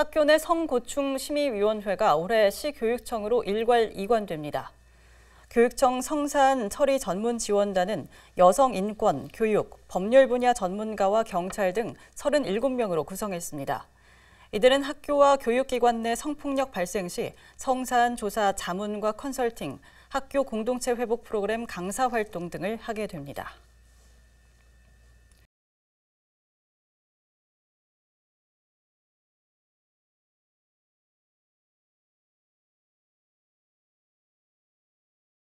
학교 내 성고충심의위원회가 올해 시교육청으로 일괄 이관됩니다. 교육청 성산 처리 전문지원단은 여성 인권, 교육, 법률 분야 전문가와 경찰 등 37명으로 구성했습니다. 이들은 학교와 교육기관 내 성폭력 발생 시 성산 조사 자문과 컨설팅, 학교 공동체 회복 프로그램 강사 활동 등을 하게 됩니다.